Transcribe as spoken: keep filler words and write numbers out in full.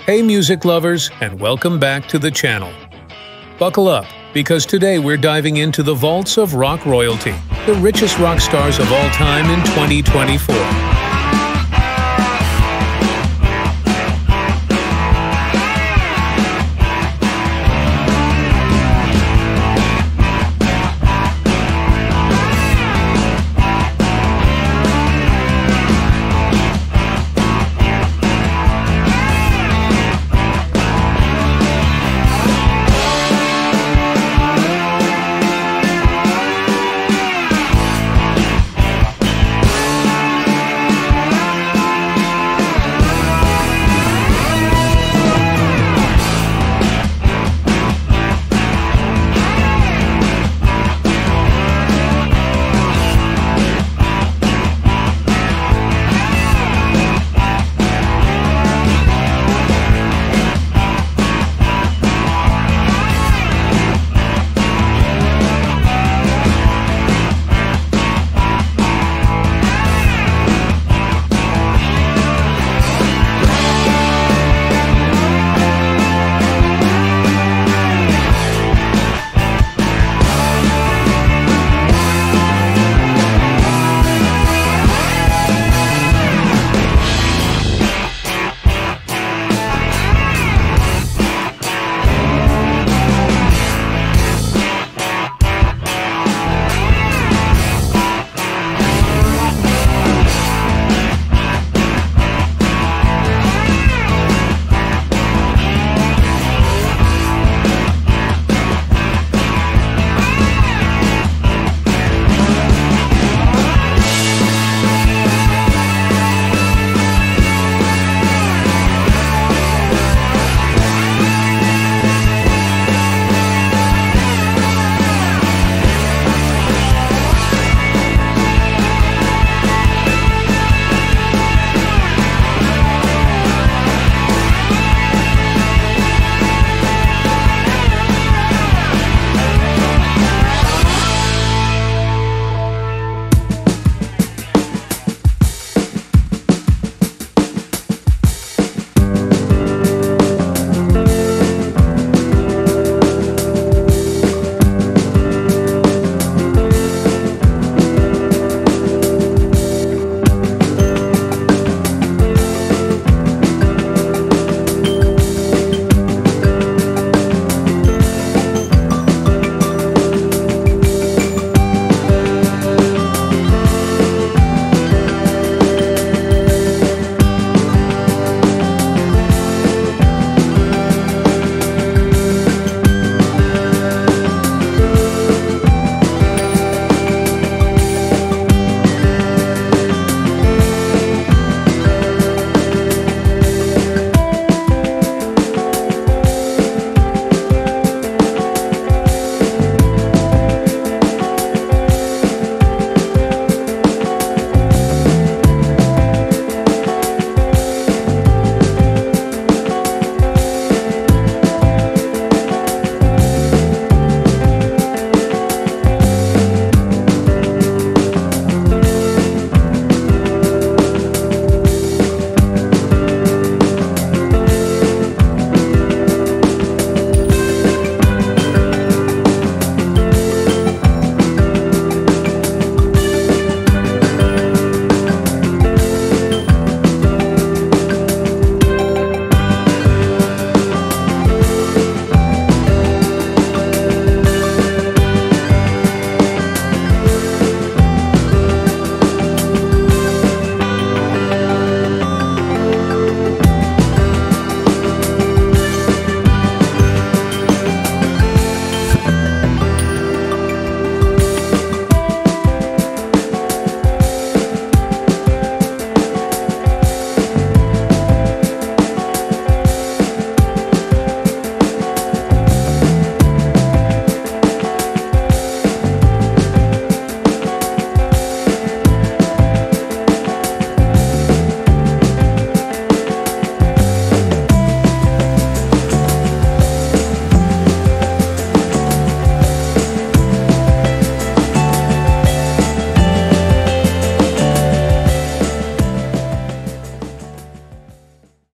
Hey music lovers, and welcome back to the channel. Buckle up, because today we're diving into the vaults of rock royalty, the richest rock stars of all time in twenty twenty-four.